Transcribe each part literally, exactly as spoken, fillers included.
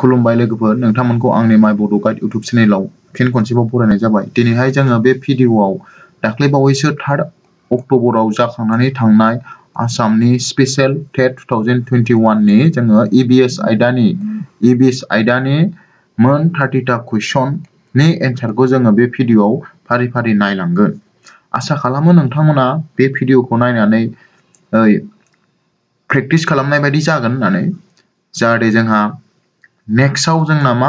खुलुमबाय लोगोफोर, नोंथांमोनखौ आंनि माइ बड' गाइड यूट्यूब चेनेलाव फिन खनसेबाव बरायनाय जाबाय। दिनैहाय जोङो बे भिडिअआव दाख्लैबावैसो थ्री अक्ट'बराव जाखांनानै थांनाय आसामनि special TET two thousand twenty one नि जोङो ईवीएस आयदानि ईवीएस आयदानि मोन थर्टी टा क्वेश्चन नि एन्सारखौ जोङो बे भिडिअआव फारि फारि नायलांगोन। आसा खालामो नोंथांमोना बे भिडिअखौ नायनानै प्रेक्टिस खालामनाय बायदि जागोन होननानै, जाहाथे जोंहा नेक्स्टआव जोंना मा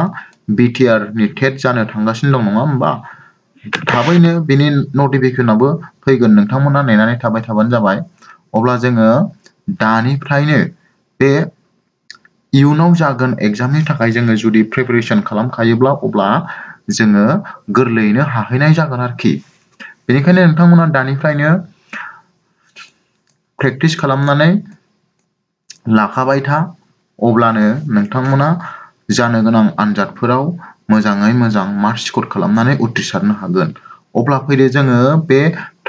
बीटीआर नि टेट जानो थांगासिनो दं नङा होमबा, थाबैनो बेनि नटिफिकेशनाबो फैगोन। नोंथांमोना नायनानै थाबाय थाबानो जाबाय। अब्ला जोङो दानिफ्रायनो बे इयुनाव जागोन एग्जामनि थाखाय जोङो जुदि प्रिपरेशन खालामखायोब्ला अब्ला जोङो गोरलैयैनो हाहैनाय जागोन आरोखि। बेनिखायनो नोंथांमोना दानिफ्रायनो प्रेक्टिस खालामनानै लाखाबाय था, अब्लानो नोंथांमोना जानो गोनां आनजादफोराव मोजाङै मोजां मार्क्स स्कोर खालामनानै उथ्रिसारनो हागोन। अब्ला फैदो जोङो बे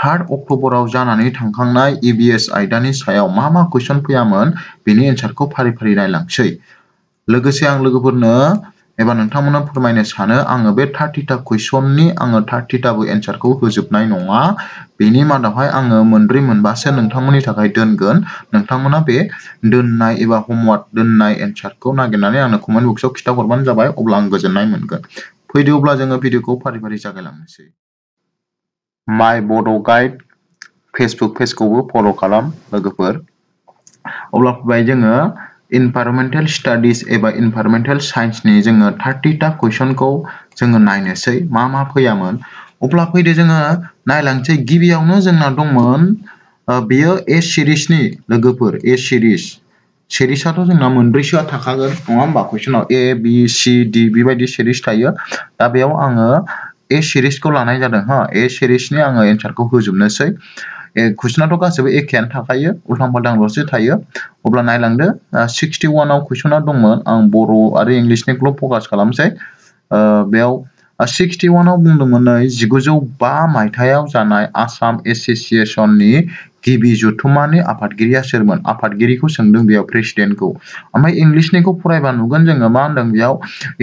थ्री अक्ट'बराव जानानै थांखांनाय ईवीएस आयदानि सायाव मा मा क्वेश्चन फैयामोन बेनि एन्सारखौ फारि फारि नायलांसै। लोगोसे आं लोगोफोरनो एबा नोंथांमोननो फोरमायनो सानो आङो बे थर्टी टा क्वेश्चननि आङो थर्टी टाबो एन्सारखौ होजोबनाय नङा, बेनि मादावहाय आङो मोनब्रै मोनबासो नोंथांमोननि थाखाय दोनगोन। नोंथांमोना बे दोननाय एबा होमवर्क दोननाय एन्सारखौ नागिरनानै आंनो कमेन्ट बक्सआव खिथाहरबानो जाबाय, अब्ला आं गोजोननाय मोनगोन। फैदो अब्ला जोङो भिडिअखौ फारि फारि जागायलांनोसै। माइ बड' गाइड फेसबुक पेजखौबो फल' खालाम लोगोफोर। अब्ला फैबाय जोङो इनभाइरनमेन्टेल स्टाडिज एबा इनभाइरनमेन्टेल साइन्सनि जोङो थर्टी टा क्वेश्चनखौ जोङो नायनोसै मा मा फैयामोन। अब्ला फैदो जोङो नायलांसै। गिबियावनो जोंना दंमोन बेयो ए सिरिजनि लोगोफोर, ए सिरिज सिरिजाथ' जोंना मोनब्रैसोआ थाखागोन नङा होमबा क्वेश्चनाव, ए बि सि डि बेबायदि सिरिज थायो। दा बेयाव आङो ए सिरिजखौ लानाय जादों हा, ए सिरिजनि आङो एन्सारखौ होजोबनोसै। ए क्वेश्चनाथ' गासैबो एखेयानो थाखायो, उल्थां फाल्थांल'सो थायो। अब्ला नायलांदो सिक्सटि वान आव क्वेश्चना दंमोन, आं बर' आरो इंलिसनिखौल' फोकास खालामसै। बेयाव सिक्सटि वान आव बुंदोंमोन नै जिगुजौ बा मायथाइयाव जानाय आसाम एस'सिएशननि गिबि जथुम्मानि आफादगिरिया सोरमोन? आफादगिरिखौ सोंदों बेयाव, प्रेसिडेन्टखौ। ओमफ्राय इंलिसनिखौ फरायबा नुगोन जोङो मा होनदों बेयाव,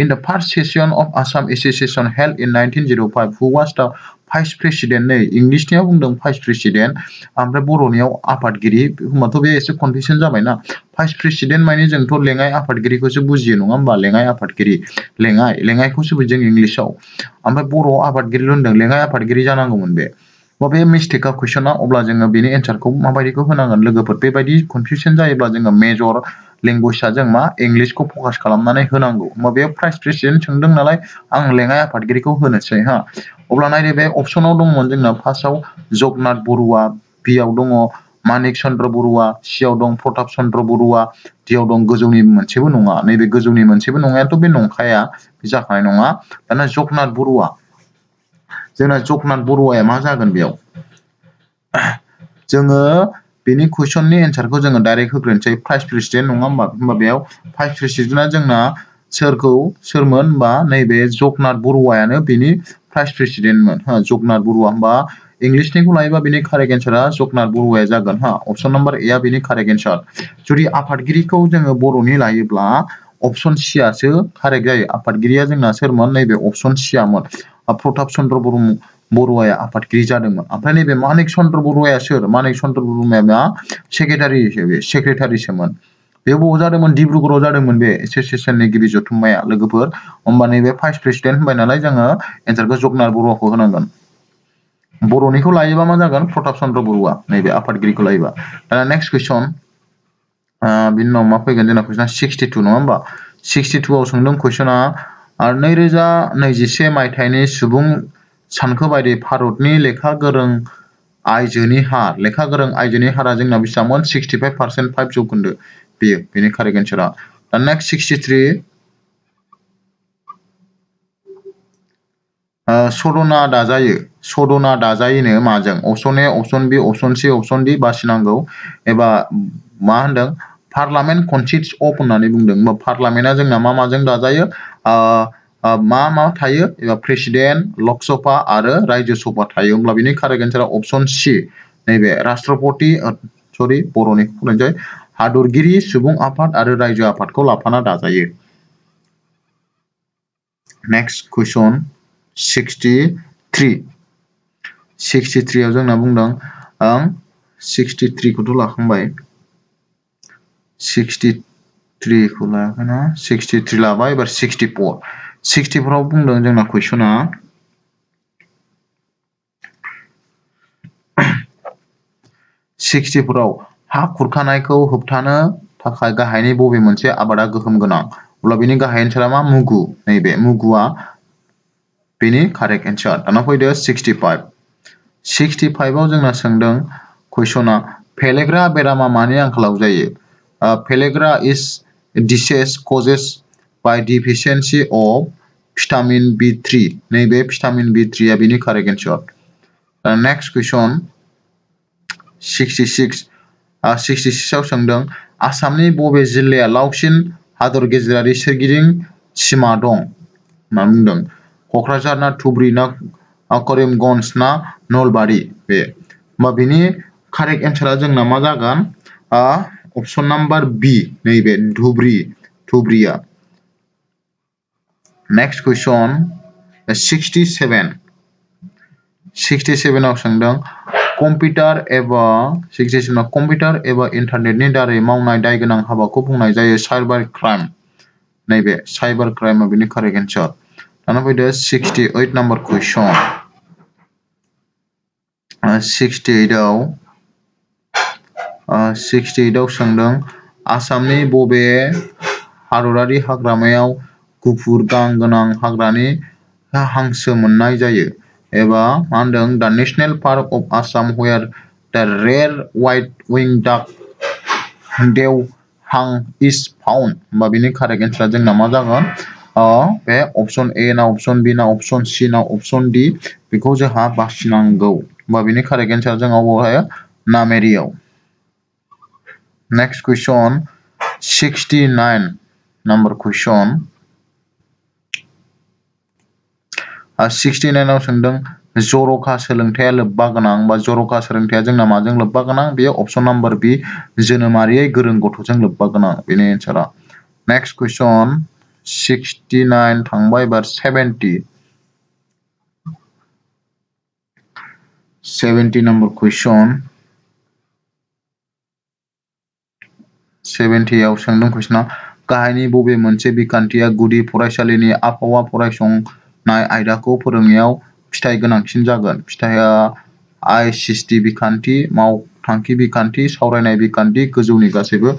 in the first session of Assam association held in nineteen zero' five who was the vice president. नै इंलिसनियाव बुंदों भाइस प्रेसिडेन्ट, ओमफ्राय बर'नियाव आफादगिरि, होनबाथ' बे एसे कनफिउसन जाबायना। भाइस प्रेसिडेन्ट माने जोंथ' लेङाइ आफादगिरिखौसो बुजियो नङा होमबा, लेङाइ आफादगिरि, लेङाइ लेङाइखौसो बुजियो जों इंलिसाव, ओमफ्राय बर'आव आफादगिरिल' होनदों, लेङाइ आफादगिरि जानांगौमोन बे। बे मिस्टेकआ क्वेश्चना। अब्ला जोङो बेनि एन्सारखौ माबायदिखौ होनांगोन लोगोफोर? बेबायदि कनफिउसन जायोब्ला जोङो मेजर लेंगुवेजआ जों मा इंलिसखौ फोकास खालामनानै होनांगौ। होमबा बेयाव प्राइस प्रेसिडेन्ट सोंदों नालाय आं लेङाइ आफादगिरिखौ होनोसै हा। अब्ला नायदो बे अपसनाव दंमोन जोंना फार्स्टआव जगन्नाथ बरुवा, बि आव दङ मानिक चन्द्र बरुवा, सि आव दं प्रताप चन्द्र बरुवा, डि आव दं गोजौनि मोनसेबो नङा, नैबे गोजौनि मोनसेबो नङायाथ' बे नंखाया, बे जाखानाय नङा। दाना जगन्नाथ बरुवा, जोंना जगन्नाथ बरुवाया मा जागोन बेयाव? जोङो बेनि क्वेश्चननि एन्सारखौ जोङो डाइरेक्ट होग्रोनोसै, भाइस प्रेसिडेन्ट नङा होमबा। होमबा बेयाव भाइस प्रेसिडेन्टआ जोंना सोरखौ सोरमोन होनबा नैबे जगन्नाथ बरुवायानो बेनि भाइस प्रेसिडेन्टमोन हा, जगन्नाथ बरुवा। होमबा इंलिसनिखौ लायोबा बेनि कारेक्ट एन्सारा जगन्नाथ बरुवाया जागोन हा, अपसन नम्बर ए आ बेनि कारेक्ट एन्सार। जुदि आफादगिरिखौ जोङो बर'नि लायोब्ला अपसन सि आसो कारेक्ट जायो। आफादगिरिया जोंना सोरमोन? नैबे अपसन सि आमोन, प्रताप चन्द्र ब्रह्म बरुवाया आफादगिरि जादोंमोन। ओमफ्राय नैबे मानिक चन्द्र बरुवाया सोर? मानिक चन्द्र बरुवाया मा? सेक्रेटारि, सेक्रेटारिसोमोन। बे बबाव जादोंमोन? डिब्रुगड़आव जादोंमोन बे एस'सिएशननि गिबि जथुम्माया लोगोफोर। होमबा नैबे भाइस प्रेसिडेन्ट होनबाय नालाय जोङो एन्सारखौ जगन्नाथ बरुवाखौ होनांगोन। बर'निखौ लायोबा मा जागोन? प्रताप चन्द्र बरुवा, नैबे आफादगिरिखौ लायोबा। दाना नेक्स्ट कुइसन, बिनि उनाव मा फैगोन जोंना? कुइसना सिक्सटि टु नङा होमबा। सिक्सटि टु आव सोंदों कुइसना आरो नैरोजा नैजिसे मायथाइनि सुबुं सानखो बायदि भारतनि लेखा गोरों आइजोनि हार, लेखा गोरों आइजोनि हारा जोंना बेसेबांमोन? सिक्सटि फाइभ पारसेन्ट, फाइभ जौखोन्दो बेयो बेनि कारेक्ट एन्सारा। दा नेक्स्ट सिक्सटि थ्री, सदना दाजायो, सदना दाजायोनो माजों? Option A, option B, option C, option D बासिनांगौ। एबा मा होनदों पार्लामेन्ट कनसिस्ट अफ होननानै बुंदों। होमबा पार्लामेन्टआ जोंना मा माजों दाजायो? मा मा थायो? एबा प्रेसिडेन्ट, लोकसभा आरो राज्य सभा थायो। होमब्ला बिनि कारेक्ट एन्सारा अपसन सि, नैबे राष्ट्रपति, सरि बर'निखौ फरायनोसै, हादरगिरि, सुबुं आफाद आरो रायजो आफादखौ लाफाना दाजायो। Next question sixty-three. sixty-three आव जोंना बुंदों आं sixty-three खौथ' लाखांबाय sixty-three खौ लाखाना sixty-three लाबाय एबार sixty-four. sixty-four आव बुंदों जोंना क्वेश्चनआ sixty-four आव हा खुरखानायखौ होबथानो थाखाय गाहायनि बबे मोनसे आबादा गोहोम गोनां अब्ला बेनि गाहाय आन्सरा मा मुगु नैबे मुगुआ बेनि करेक्ट आन्सर दाना फैदो sixty-five. sixty-five आव जोंना सोंदों क्वेश्चनआ फेलेग्रा बेरामा मानि आंखालाव जायो pellagra is disease caused by deficiency of vitamin B three नैबे विटामिन बी थ्री आ बेनि करेक्ट आन्सर दा नेक्स्ट क्वेश्चन sixty-six आ sixty-six आव सोंदों आसामनि बबे जिल्लाया लावसिन हादर गेजेरारि सोरगिदिं सीमा दं मा बुंदों कक्राझार ना धुबुरी ना करिमगंज ना नलबारि बे मा बिनि करेक्ट आन्सरा जोंना मा जागोन आ ऑप्शन नंबर बी नैबे Dhubri धुबुरीया next question sixty-seven sixty-seven आव सोंदों कंप्यूटर एबा सिक्सटी सेवन ना कंप्यूटर एबा इंटरनेटनि दारै मावनाय दाय गोनां हाबाखौ बुंनाय जायो साइबर क्राइम नैबे साइबर क्राइम बिनि करेक्ट आन्सर दाना फैदो sixty-eight नंबर क्वेश्चन sixty-eight आव sixty-eight आव सोंदों आसामनि बबे हादरारि हाग्रामायाव गुफुर गां गोनां हाग्रानि हांसो मोननाय जायो एबा मा होनदों the national park of Assam where the rare white wing duck देव हां इज फाउंड बा बिनि करेक्ट आन्सरा जोंना मा जागोन अ बे ऑप्शन ए ना ऑप्शन बी ना ऑप्शन सी ना ऑप्शन डी बेखौ जोंहा बासिनांगौ बा बिनि करेक्ट आन्सरा जोंहा बहाय नामेरियाव next question sixty-nine number question sixty-nine आव सोंदों जर'खा सोलोंथाया लोब्बा गोनां बा जर'खा सोलोंथाया जोंना माजों लोब्बा गोनां बेयो ऑप्शन नंबर बी जोनोमारियै गोरों गथ'जों लोब्बा गोनां बेनि आन्सरा नेक्स्ट क्वेश्चन sixty-nine थांबाय बार seventy seventy number question seventy आव सोंदों क्वेश्चना गाहायनि बबे मोनसे बिखान्थिया गुदि फरायसालिनि आबहावा फरायसं नाय आयदाखौ फोरोंनायाव फिथाइ गोनांसिन जागोन फिथाइया आईसीएसटी बिखान्थि मावथांखि बिखान्थि सावरायनाय बिखान्थि गोजौनि गासैबो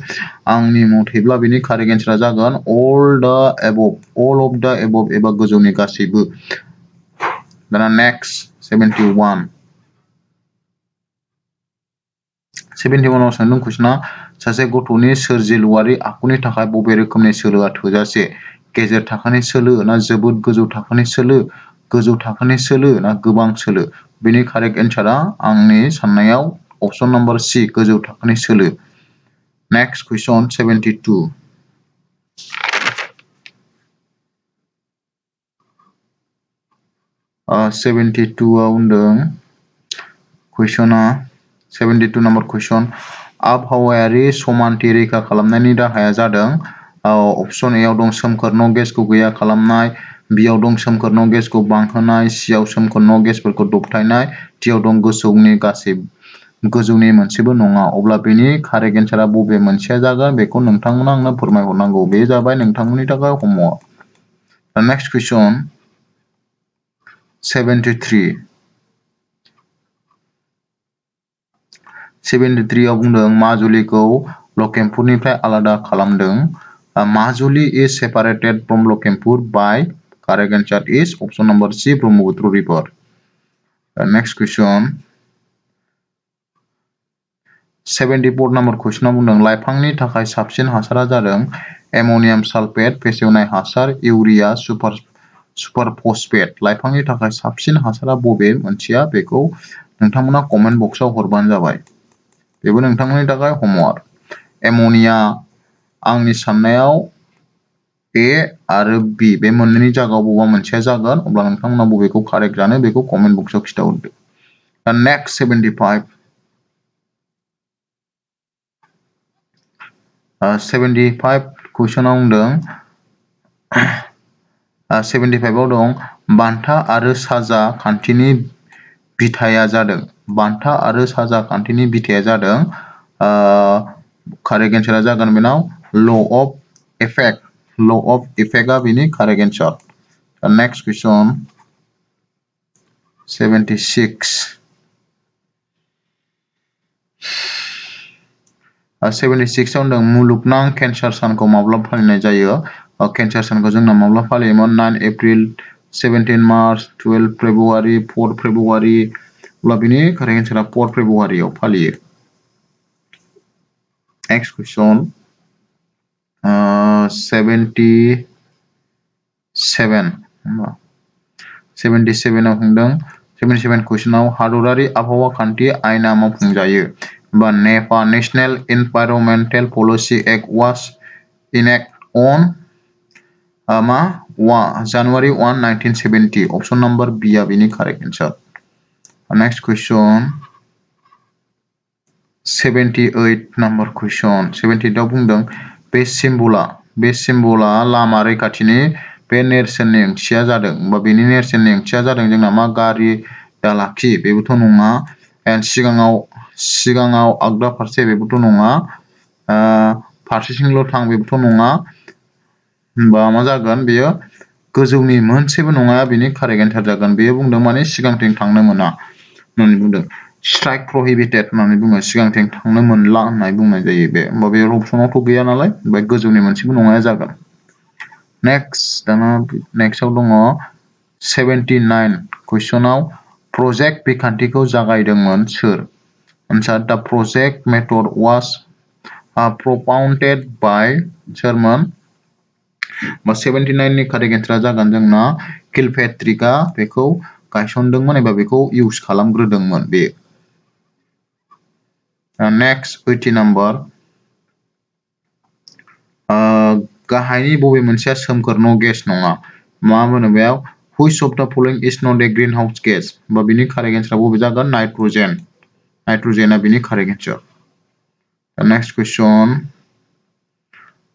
आंनि मथेब्ला बेनि करेक्ट आन्सरा जागोन all the above all of the above एबा गोजौनि गासैबो दाना नेक्स्ट seventy-one seventy-one आव सोंदों क्वेश्चना सासे गथ'नि सोरजिलुआरि आखुनि थाखाय बबे रोखोमनि सोलोआ थोजासे गेजेर थाखोनि सोलो ना जोबोद गोजौ थाखोनि सोलो गोजौ थाखोनि सोलो ना गोबां सोलो बेनि करेक्ट आन्सरा आंनि साननायाव ऑप्शन नंबर सी गोजौ थाखोनि सोलो नेक्स्ट क्वेश्चन seventy-two आ seventy-two आव होनदों क्वेश्चनआ seventy-two नंबर क्वेश्चन आबहावायारि समानथि रैखा खालामनायनि राहाया जादों ऑप्शन ए आव दं सोमखोर न' गेसखौ गैया खालामनाय बी आव दं सोमखोर न' गेसखौ बांहोनाय सी आव सोमखोर न' गेसफोरखौ दबथायनाय डी आव दं गोजौनि गासै गोजौनि मोनसेबो नङा अब्ला बेनि करेक्ट आन्सरा बबे मोनसेया जागोन बेखौ नोंथांमोना आंनो फोरमायहरनांगौ बे जाबाय नोंथांमोननि थाखाय हमवर्क दा नेक्स्ट क्वेश्चन seventy-three seventy-three आव बुंदों माजुलिखौ लखिमपुरनिफ्राय आलादा खालामदों Uh, Majuli is separated from Lakhimpur by correct answer is option number C Brahmaputra River. Uh, next question seventy-four number question बुंदों लाइफांनि थाखाय साबसिन हासारा जादों एमोनियाम साल्फेट फेसेवनाय हासार इउरिया सुपर सुपर फस्फेट लाइफांनि थाखाय साबसिन हासारा बबे मोनसेया बेखौ नोंथांमोना कमेन्ट बक्सआव हरबानो जाबाय बेबो नोंथांमोननि थाखाय हमवर्क एमोनिया आंनि साननायाव ए आरो बी बे मोननैनि जायगायाव बबेबा मोनसेया जागोन अब्ला नोंथांमोना बबेखौ करेक्ट जानो बेखौ कमेन्ट बक्सआव खिथाहरदो दा नेक्स्ट seventy-five आ uh, seventy-five क्वेश्चनाव बुंदों सेभेन्टि फाइभ आव दं बान्था आरो साजा खान्थिनि बिथाया जादों बान्था आरो साजा खान्थिनि बिथाया जादों कारेक्ट एन्सारा जागोन बेनाव law of effect law of इफेक्टआ बेनि correct answer. Next question seventy six seventy six आव दं मुलुगनां केन्सार सानखौ माब्ला फालिनाय जायो केन्सार सानखौ जोंना माब्ला फालियोमोन nine April seventeen March twelve February four February अब्ला बिनि कारेक्ट एन्सारा फर फेब्रुवारि आव फालियो। Next question seventy seven seventy seven आव होंदों सेभेन्टि सेभेन क्वेश्चन आव हादरारि आबहावा खान्थि आयेना मावफुंजायो बा NEPA national environmental policy act was enact on मा January one nineteen seventy option number B आ बिनि correct answer. Next question seventy eight number question seventy eight आव बुंदों बे सिम्बला बे सिम्बला लामा रैखाथिनि बे नेरसोननि ओंथिया जादों बा बेनि नेरसोननि ओंथिया जादों जोंना मा गारि दालाखि बेबोथ' नङा एन्ड सिगाङाव सिगाङाव आगदा फारसे बेबोथ' नङा फारसेथिंल' थां बेबोथ' नङा होनबा मा जागोन बेयो गोजौनि मोनसेबो नङा बेनि कारेक्ट एन्सार जागोन। बेयो बुंदों माने सिगांथिं थांनो मोना होननानै बुंदों स्ट्राइक प्रहिबिटेड होननानै बुङो सिगांथिं थांनो मोनला होननानै बुंनाय जायो बे होमबा बे अपसनावथ' गैया नालाय ओमफ्राय गोजौनि मोनसेबो नङाया जागोन। नेक्स्ट दाना नेक्स्टआव दङ सेभेन्टि नाइन कुइसनाव प्रोजेक्ट बिखान्थिखौ जागायदोंमोन सोर answer the project method was propounded by सोरमोन बा सेभेन्टि नाइन नि कारेक्ट एन्सारा जागोन जोंना किलपेट्रिकआ बेखौ गायसनदोंमोन एबा बेखौ इउज खालामग्रोदोंमोन बे। नेक्स्ट ओइटि नम्बर गाहायनि बबे मोनसेया सोमखोर न' गेस नङा मा होनो बेयाव which of the following is not a green house gas बा बिनि कारेक्ट एन्सारा बबे जागोन नाइट्रजेन नाइट्रोजेन आ बिनि correct answer. Next question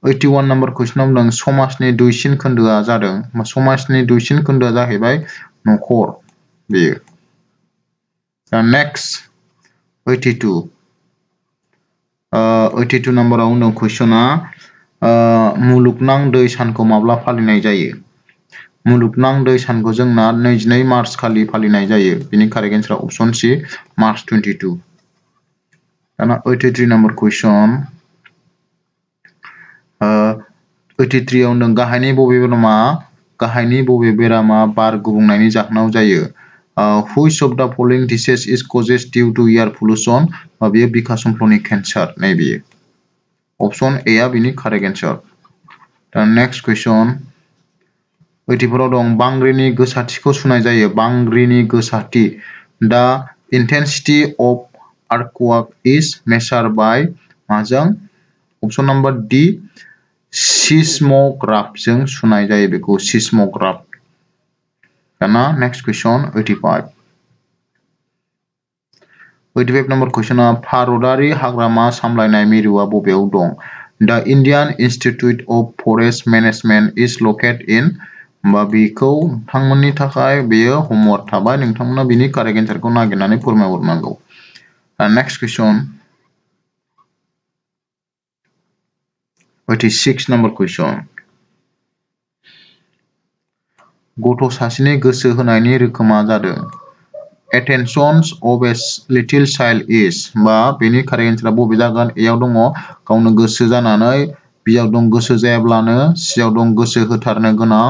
eighty one number क्वेश्चनाव दं समाजनि दुइसिन खोन्दोआ जादों समाजनि दुइसिन खोन्दोआ जाहैबाय नखर बेयो। Next eighty two eighty two नंबराव दं क्वेश्चना मुलुगनां दै सानखौ माब्ला फालिनाय जायो मुलुगनां दै सानखौ जोंना नैजिनै मार्च खालि फालिनाय जायो बिनि करेक्ट आन्सरा option C March twenty two. दाना eighty three number question eighty three आव दं गाहायनि बबे बेरामा गाहायनि बबे बेरामा बार गुबुंनायनि जाहोनाव जायो which of the following disease is caused due to air pollution बा बेयो बिखा समफ्ल'नि केन्सार नै बेयो ऑप्शन ए आ बिनि करेक्ट आन्सर। दा नेक्स्ट क्वेश्चन ओइटिफोराव दं बांग्रिनि गोसाथिखौ सुनाय जायो बांग्रिनि गोसाथि दा intensity of earthquake is major by माजों ऑप्शन नंबर डी सिस्म'ग्राफजों सुनाय जायो बेखौ सिस्म'ग्राफ। दाना next question eighty-five eighty-five number क्वेश्चना भारतारि हाग्रामा सामलायनाय मिरुआ बबेयाव दं दा Indian institute of forest management is located in बा बेखौ नोंथांमोननि थाखाय बेयो होमवर्क थाबाय नोंथांमोना बिनि करेक्ट आन्सरखौ नागिरनानै फोरमायहरनांगौ। Next question eighty six number question गथ' सासेनि गोसो होनायनि रोखोमा जादों attentions of a little child is बा बेनि करेक्ट आन्सरा बबे जागोन ए आव दङ गावनो गोसो जानानै बियाव दं गोसो जायाब्लानो सियाव दं गोसो होथारनो गोनां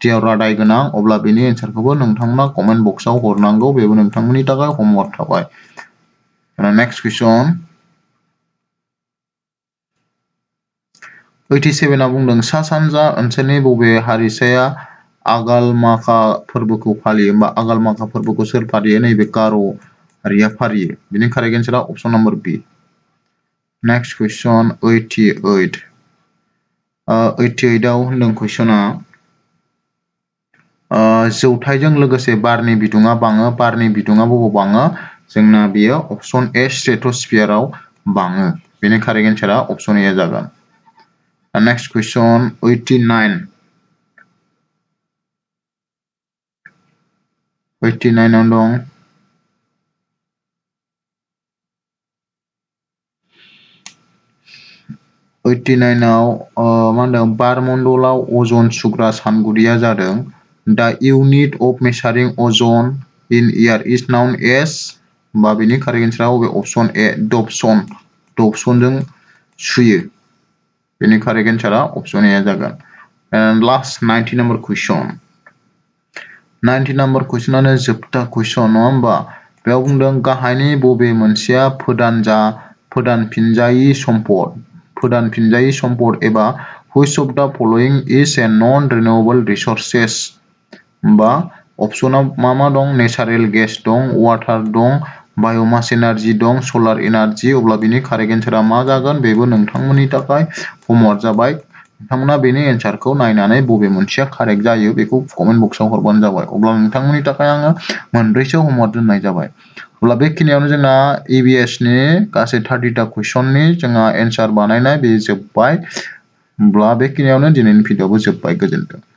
टियाव रादाय गोनां अब्ला बेनि एन्सारखौबो नोंथांमोना कमेन्ट बक्सआव हरनांगौ बेबो नोंथांमोननि थाखाय होमवर्क थाबाय। नेक्स्ट क्वेश्चन ओइटि सेभेन आ बुंदों सा सानजा ओनसोलनि बबे हारिसाया आगालमाखा फोरबोखौ फालियो बा आगालमाखा फोरबोखौ सोर फालियो नैबे गार' हारिया फालियो बेनि करेक्ट आन्सारा option number B. Next question eighty eight eighty eight आव होनदों क्वेश्चना जौथाइजों लोगोसे बारनि बिदुङा बाङो बारनि बिदुङा बबाव बाङो जोंना बेयो ऑप्शन ए स्ट्रेट'स्फियाराव बाङो बेनि करेक्ट आन्सारा ऑप्शन ए जागोन। Next question eighty nine eighty-nine along. eighty-nine आव मा होनदों बार मण्डलाव अजन सुग्रा सानगुरिया जादों. The unit of measuring ozone in air is known as बा बेनि कारेक्ट आन्सरा बबे ऑप्शन ए डबसन. डबसनजों सुयो बेनि कारेक्ट आन्सरा ऑप्शन ए जागोन. And last ninety number question. ninety number क्वेश्चनानो जोबथा क्वेश्चन नङा होमबा. बेयाव बुंदों गाहायनि बबे मोनसेया फोदान जा फोदानफिनजायि सम्पद फोदानफिनजायि सम्पद एबा which of the following is a non renewable resources. बा ऑप्शनआव मा मा दं? नेचुरेल गैस दं, वाटार दं, बायोमास एनार्जि दं, सोलार एनार्जि. अब्ला बिनि कारेक्ट आन्सरा मा जागोन? बेबो नोंथांमोननि थाखाय होमवर्क जाबाय. नोंथांमोना बेनि आन्सरखौ नायनानै बबे मोनसेया कारेक्ट जायो बेखौ कमेन्ट बक्सआव हरबानो जाबाय. अब्ला नोंथांमोननि थाखाय आङो मोनब्रैसो होमवर्क दोननाय जाबाय. अब्ला बेखिनियावनो जोंना E V S नि गासै thirty टा क्वेश्चननि जोंहा आन्सर बानायनाय बे जोब्बाय. अब्ला बेखिनियावनो दिनैनि भिडियोखौ जोब्बाय. गोजोन्थों.